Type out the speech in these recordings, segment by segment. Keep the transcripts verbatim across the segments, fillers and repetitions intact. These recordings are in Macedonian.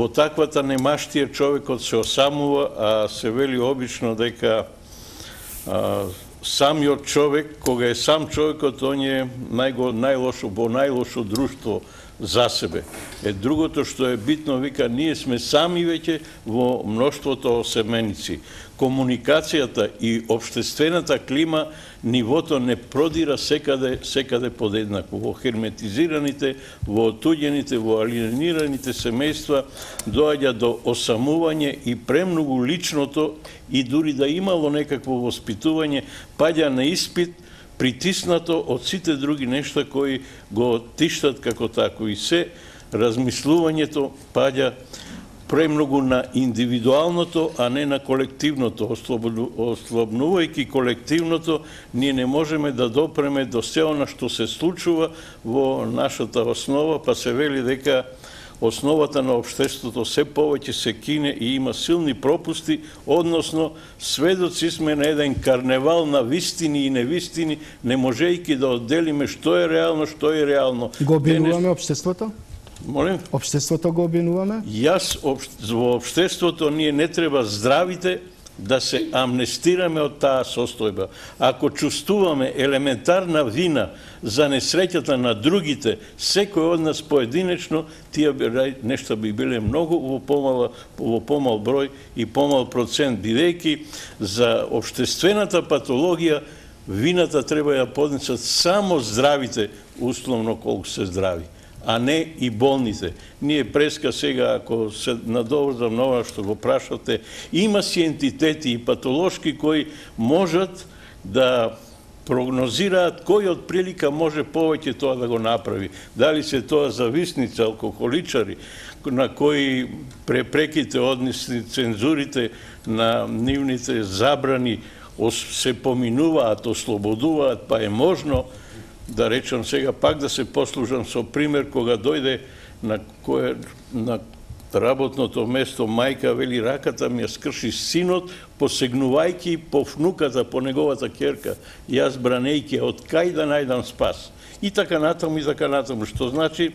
Во таквата немаштија човекот се осамува, а се вели обично дека а, самиот човек, кога е сам човекот, он е најго, најлошо, во најлошо друштво за себе. Е, другото што е битно, вика, ние сме сами веќе во мноштвото семеници. Комуникацијата и општествената клима, нивото не продира секаде, секаде подеднакво. Во херметизираните, во отуѓените, во алиенираните семејства доаѓа до осамување и премногу личното, и дури да имало некакво воспитување, паѓа на испит, притиснато од сите други нешта кои го тиштат како тако. И се размислувањето паѓа премногу на индивидуалното, а не на колективното. Ослабнувајќи колективното, ние не можеме да допреме до се она што се случува во нашата основа, па се вели дека основата на општеството се повеќе се кине и има силни пропусти, односно сведоци сме на еден карневал на вистини и невистини, не можејќи да одделиме што е реално, што е реално. Го обвинуваме општеството? Молим? Општеството го обвинуваме? Јас, во општеството ние не треба здравите да се амнестираме од таа состојба. Ако чувствуваме елементарна вина за несреќата на другите, секој од нас поединечно, тие нешта би биле многу во помал, во помал број и помал процент, бидејќи за општествената патологија вината треба да поднесат само здравите, условно колку се здрави, а не и болните. Ние преска сега, ако се надоврзам на ова што го прашате, има си ентитети и патолошки кои можат да прогнозираат кој од прилика може повеќе тоа да го направи. Дали се тоа зависници, алкохоличари, на кои препреките, однесни цензурите на нивните забрани се поминуваат, ослободуваат, па е можно да речам сега, пак да се послужам со пример, кога дојде на, кое, на работното место мајка, вели, раката ми ја скрши синот, посегнувајќи по внуката, по неговата керка, јас бранејќи, од кај да најдам спас? И така натаму, и така натаму, што значи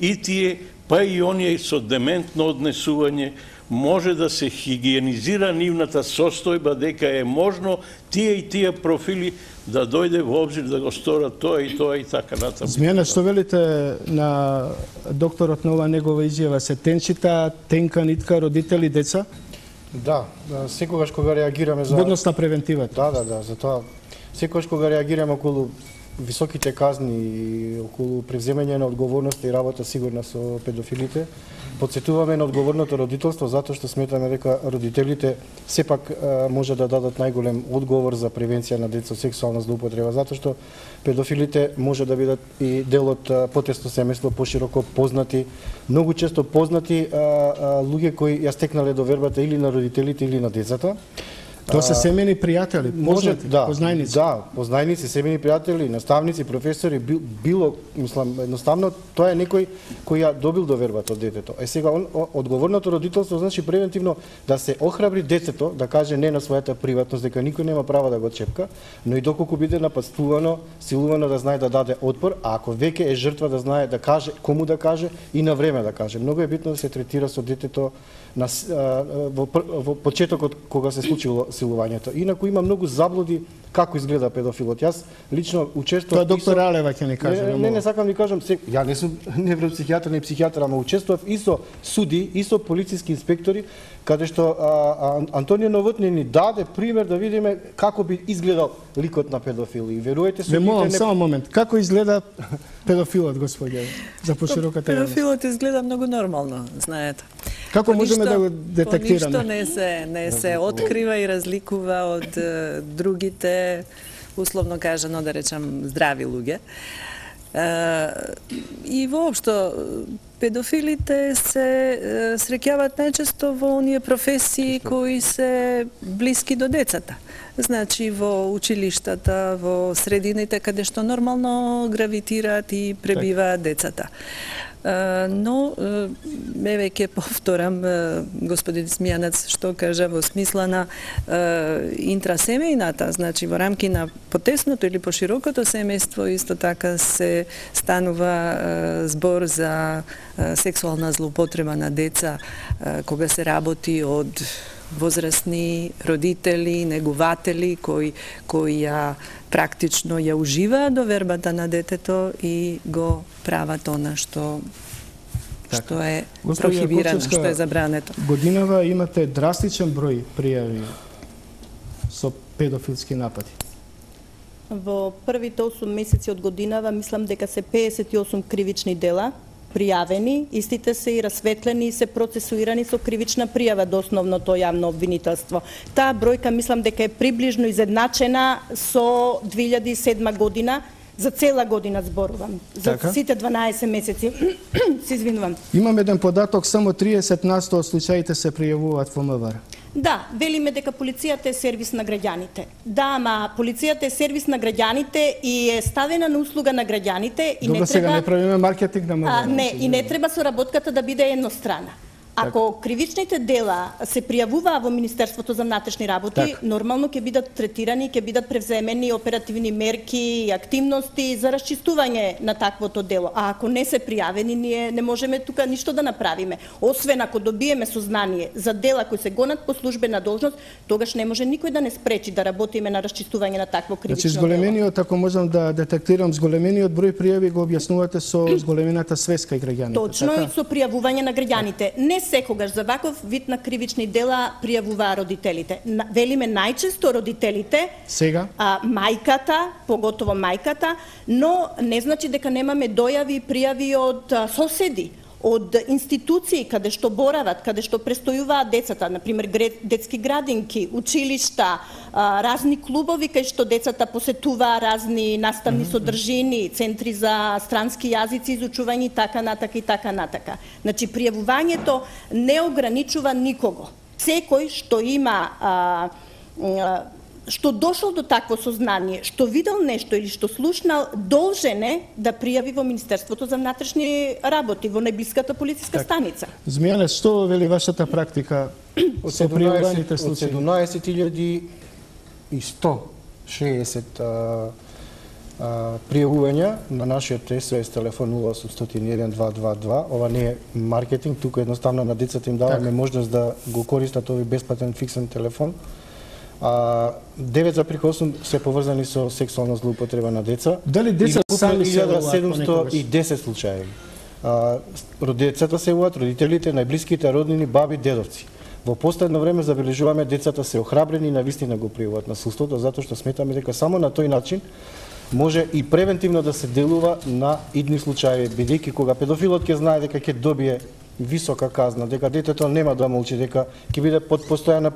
и тие, па и оние со дементно однесување, може да се хигиенизира нивната состојба, дека е можно тие и тие профили да дојде во обзир да го стора тоа и тоа и така натаму. Змијанец, што велите на докторот на ова негова изјава, се тенчита, тенка нитка, родители, деца? Да, секогаш кога реагираме за... Водност на превентивата. Да, да, да, за тоа. Секогаш кога реагираме околу високите казни и околу превземање на одговорност и работа сигурна со педофилите, подсетуваме на одговорното родителство, затоа што сметаме дека родителите сепак може да дадат најголем одговор за превенција на деца од сексуална злоупотреба, затоа што педофилите може да бидат и дел од потесно семејство, пошироко познати, многу често познати луѓе кои ја стекнале до вербата или на родителите или на децата. Тоа се семени пријатели, познати, да, познајници. Да, познајници, семени пријатели, наставници, професори, било, мислам, едноставно, тоа е некој кој ја добил довербата од детето. Е сега, он, одговорното родителство значи превентивно да се охрабри детето, да каже не на својата приватност, дека никој нема право да го чепка, но и доколку биде нападствувано, силувано, да знае да даде отпор, а ако веќе е жртва, да знае да каже, кому да каже и на време да каже. Многу е битно да се третира со детето на, во, во почетокот кога се случило силувањето. Инаку има многу заблуди како изгледа педофилот. Јас лично учествував. Тоа доктор Елева ќе ни каже. Не, не, не сакам да кажам, се... ја не сум невропсихијатар, не психијатар, ама учествував и со суди, и со полициски инспектори, каде што а, а, Антонио Новотни ни даде пример да видиме како би изгледал ликот на педофил. И веруете се. Не молам, не... само момент. Како изгледа педофилот, господје? За пошироката јавност. Педофилот изгледа многу нормално, знаете. Како можеме да го детектираме? Ништо не се не се открива и разликува од другите, условно кажано, да речам, здрави луѓе. И воопшто педофилите се среќаваат најчесто во оние професии кои се блиски до децата. Значи во училиштата, во средините каде што нормално гравитираат и пребиваат децата. Но, еве ќе повторам, господин Змијанец, што кажа во смисла на интрасемејната, значи во рамки на потесното или поширокото семејство, исто така се станува збор за сексуална злоупотреба на деца, кога се работи од возрастни родители, негуватели кои кои ја практично ја уживаат до вербата на детето и го прават она што така, што е прохибирано, што е забрането. Годинава имате драстичен број пријави со педофилски напади. Во првите осум месеци од годинава мислам дека се педесет и осум кривични дела пријавени, истите се и расветлени и се процесуирани со кривична пријава до основното јавно обвинителство. Таа бројка мислам дека е приближно изедначена со две илјади и седма година, за цела година зборувам, за така? Сите дванаесет месеци. Се извинувам. Имам еден податок, само триесет на сто од случаите се пријавуваат во МВР. Да, велиме дека полицијата е сервис на граѓаните. Да, ама полицијата е сервис на граѓаните и е ставена на услуга на граѓаните. И Добро, не треба... сега не правиме маркетинг на МВР. Не, и не треба соработката да биде еднострана. Ако кривичните дела се пријавуваа во Министерството за внатрешни работи, так, нормално ќе бидат третирани, ќе бидат превземени оперативни мерки и активности за расчистување на таквото дело. А ако не се пријавени, ние не можеме тука ништо да направиме. Освен ако добиеме сознание за дела кои се гонат по службена должност, тогаш не може никој да не спречи да работиме на расчистување на такво кривично дело. Значи, зголемениот, ако можам да детектирам, зголемениот број пријави го објаснувате со зголемената свеска и граѓаните. Точно, така? И со пријавување на граѓаните. Не секогаш за ваков вид на кривични дела пријавуваа родителите. Велиме најчесто родителите, сега а, мајката, поготово мајката, но не значи дека немаме дојави и пријави од а, соседи, од институции каде што борават, каде што престојуваат децата, например детски градинки, училишта, а, разни клубови кај што децата посетуваа, разни наставни mm -hmm. содржини, центри за странски јазици, изучување и така натака и така натака. Значи, пријавувањето не ограничува никого. Секој што има а, а, што дошол до такво сознание, што видел нешто или што слушнал, должен е да пријави во Министерството за внатрешни работи, во најблиската полициска станица. Змијанец, што вели вашата практика од пријавуваните случаи? Од седумнаесет илјади и сто шеесет пријавувања на нашиот СВС телефон нула осум еден два два два. Ова не е маркетинг, туку едноставно на децата им даваме можност да го користат овој бесплатен фиксен телефон. девет запирка осум се поврзани со сексуална злоупотреба на деца. Дали деца сами се илјада седумстотини и десет случаи. Децата се јавуваат, родителите, најблиските роднини, баби, дедовци. Во последно време забележуваме децата се охрабрени и навистина го пријавуваат насилството, затоа што сметаме дека само на тој начин може и превентивно да се делува на идни случаи, бидејќи кога педофилот ќе знае дека ќе добие висока казна, дека детето нема да молчи, дека ќе биде под постојана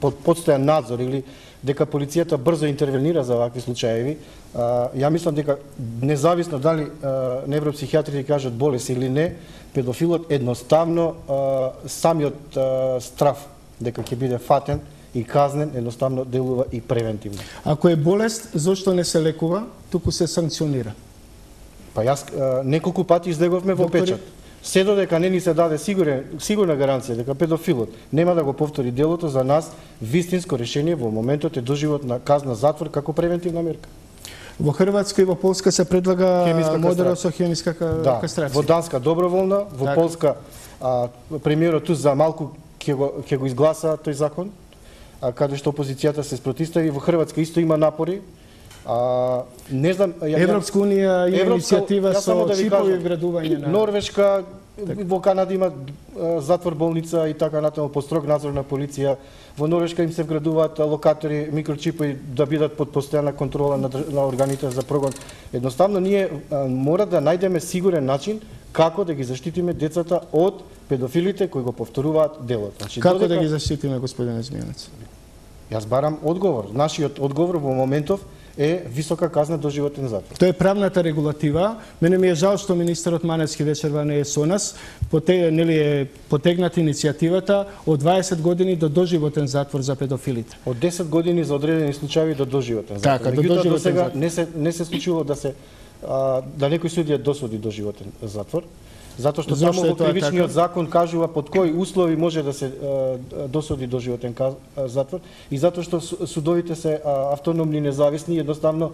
под подстојан надзор или дека полицијата брзо интервенира за вакви случаеви. Ја мислам дека независно дали невропсихијатрите кажат болест или не, педофилот едноставно самиот страф дека ќе биде фатен и казнен, едноставно делува и превентивно. Ако е болест, зошто не се лекува, туку се санкционира? Па јас неколку пати излеговме во печат. Се додека не ни се даде сигурен, сигурна гаранција дека педофилот нема да го повтори делото, за нас вистинско решение во моментот е доживотна казна затвор како превентивна мерка. Во Хрватска и во Полска се предлага модел со хемиска кастрација. Да, во Данска доброволна, во така. Полска а, премиерот туз за малку ќе го, ќе го изгласа тој закон, а, каде што опозицијата се спротивстави. Во Хрватска исто има напори. А, не знам, ја, Европска Унија има иницијатива со чипови вградување на... Норвешка, так. Во Канада има затвор, болница и така натаму, под строг надзор на полиција. Во Норвешка им се вградуваат локатори, микрочипови да бидат под постојана контрола на, на органите за прогон. Едноставно, ние а, мора да најдеме сигурен начин како да ги заштитиме децата од педофилите кои го повторуваат делото. Значи, како додека... да ги заштитиме, господине Змијанец? Јас барам одговор. Нашиот одговор во моментов е висока казна доживотен затвор. Тоа е правната регулатива. Мене ми е жал што министерот Манецки вечерва не е со нас. Поте, нели е потегната иницијативата од дваесет години до доживотен затвор за педофилите. Од десет години за одредени случаи до доживотен затвор. Така, мегутоа, до доживотен досега затвор. Не се, не се случило да се а, да некој судија досуди доживотен затвор. Zato što samo ovo krivični zakon kažuva pod koji uslovi može da se dosudi doživoten zatvor i zato što sudovite se autonomni, nezavisni, jednostavno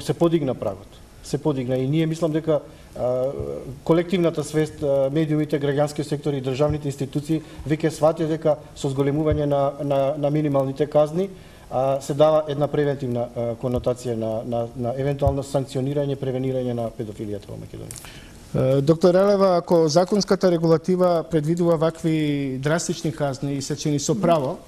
se podigna pragot. Се подигна и ние мислам дека колективната свест, медиумите, граѓанскиот сектор и државните институции веќе сваќаат дека со зголемување на, на, на минималните казни се дава една превентивна конотација на, на, на евентуално санкционирање, превенирање на педофилијата во Македонија. Доктор Елева, ако законската регулатива предвидува вакви драстични казни и се чини со право,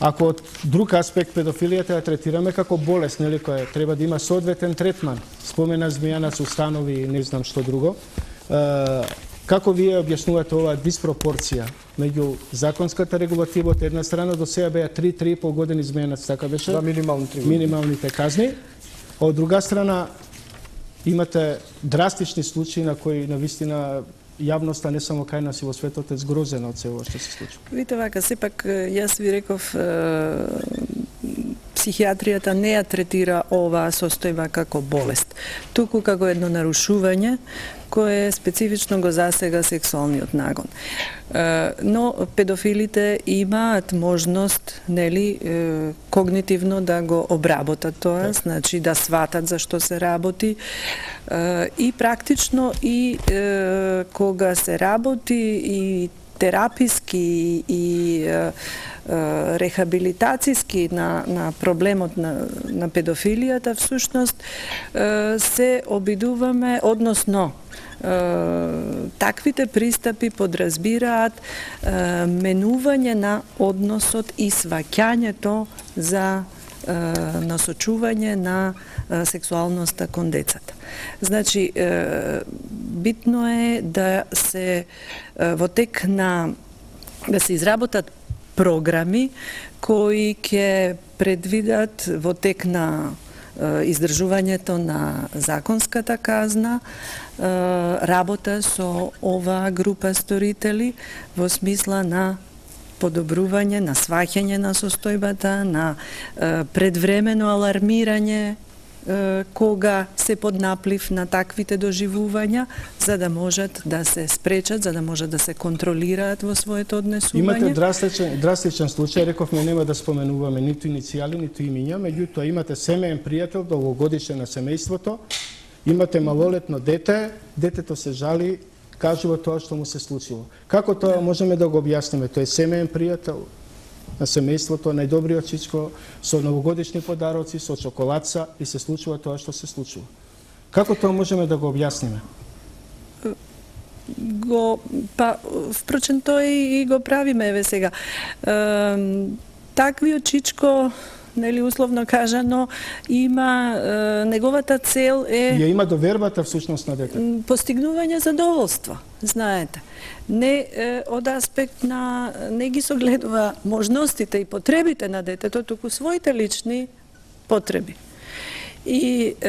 ако од друг аспект педофилијата ја третираме како болест, нели, која треба да има соодветен третман. Спомена Змијанец, установи, не знам што друго. Е, како вие објаснувате оваа диспропорција меѓу законската регулатива од една страна, до сега беа три три и пол години Змијанец, така беше? Да, минимални три години. Минималните казни. Од друга страна, имате драстични случаи на кои на вистина јавноста, не само кај нас и во светот, е згрозена од се ова што се случува. Видите вака, сепак, јас ви реков, психијатријата не ја третира оваа состојба како болест, туку како едно нарушување кое специфично го засега сексуалниот нагон. Но педофилите имаат можност, нели, когнитивно да го обработат тоа, значи да сватат за што се работи. И практично и кога се работи и тераписки и рехабилитацијски на, на проблемот на, на педофилијата, всушност се обидуваме, односно таквите пристапи подразбираат менување на односот и сваќањето за насочување на сексуалноста кон децата. Значи, битно е да се во тек на да се изработат програми кои ќе предвидат во тек на издржувањето на законската казна, работа со оваа група сторители во смисла на подобрување, на сваќање на состојбата, на предвремено алармирање кога се под наплив на таквите доживувања, за да можат да се спречат, за да можат да се контролираат во своето однесување. Имате драстичен, драстичен случај, рековме нема да споменуваме ниту иницијали, ниту имиња, меѓутоа имате семеен пријател, долгогодишен на семејството, имате малолетно дете, детето се жали, кажува тоа што му се случило. Како тоа можеме да го објасниме? Тој е семеен пријател на семејството, најдобриот чичко, со новогодишни подароци, со чоколадца и се случува тоа што се случува. Како тоа можеме да го објасниме? Го, па, впрочем, тој и го правиме, еве сега. Е, таквиот чичко, нели, условно кажано, има е, неговата цел е ја има довербата всушност на детето. Постигнување задоволство, знаете. Не е, од аспект на не ги согледува можностите и потребите на детето, туку своите лични потреби. И е,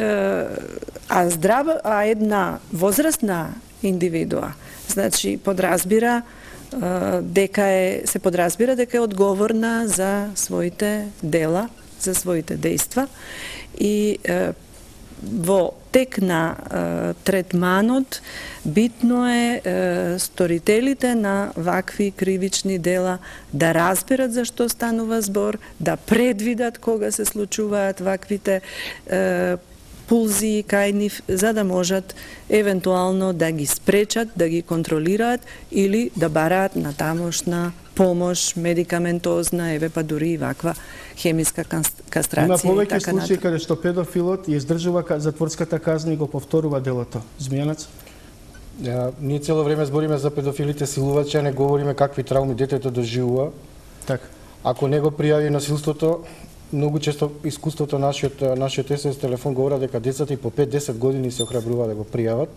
а здрава, а една возрастна индивидуа, значи подразбира дека е, се подразбира дека е одговорна за своите дела, за своите дејства и е, во тек на е, третманот битно е, е сторителите на вакви кривични дела да разберат за што станува збор, да предвидат кога се случуваат ваквите е, пулзи кај нив, за да можат евентуално да ги спречат, да ги контролираат или да бараат на тамошна помош, медикаментозна, еве па дури и ваква хемиска кастрација. Има повеќе случаи каде што педофилот ја издржува затворската казна и го повторува делото. Змијанец? Ja, ние цело време збориме за педофилите силувачи, а не говориме какви трауми детето доживува. Так. Ако не го пријави насилството, многу често искуството нашиот нашиот ес о ес телефон говори дека децата и по пет до десет години се охрабрува да го пријават.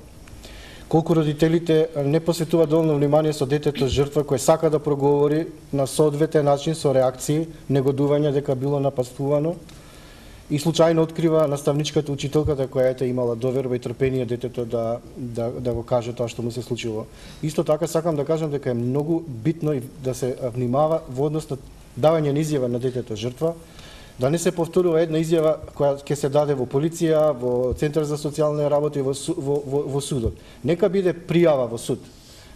Колку родителите не посветуваат доволно внимание со детето жртва кој сака да проговори на соодветен начин со реакции, негодување дека било напастувано и случајно открива наставничката, учителката која е имала доверба и трпение детето да да да го каже тоа што му се случило. Исто така сакам да кажам дека е многу битно и да се внимава во однос на давање на изјава на детето жртва. да не се повторува една изјава која ќе се даде во полиција, во Центар за социјални работи, во, во, во, во судот. Нека биде пријава во суд.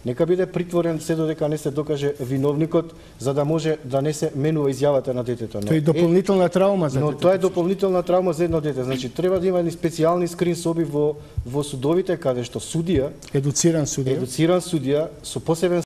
Нека биде притворен се додека не се докаже виновникот, за да може да не се менува изјавата на детето. Тоа е дополнителна травма за детето. Но тоа е дополнителна травма за едно дете. Значи треба да има и специјални скрин соби во во судовите каде што судија, едуциран судија, едуциран судија со посебен